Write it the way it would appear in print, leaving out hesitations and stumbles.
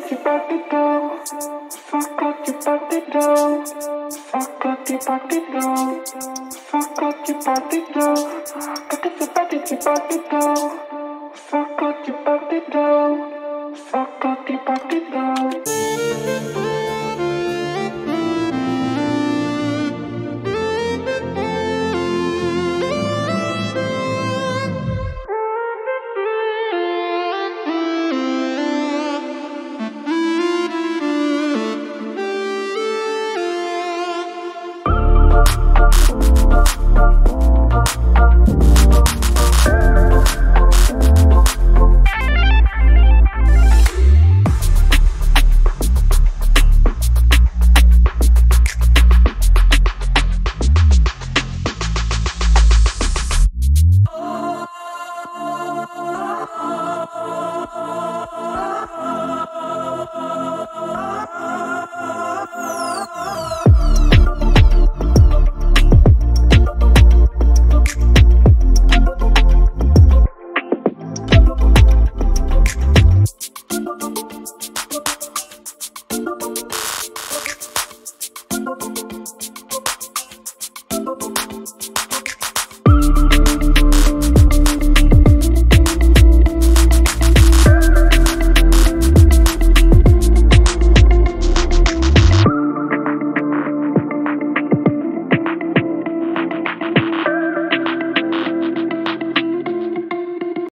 Fuck up your party down.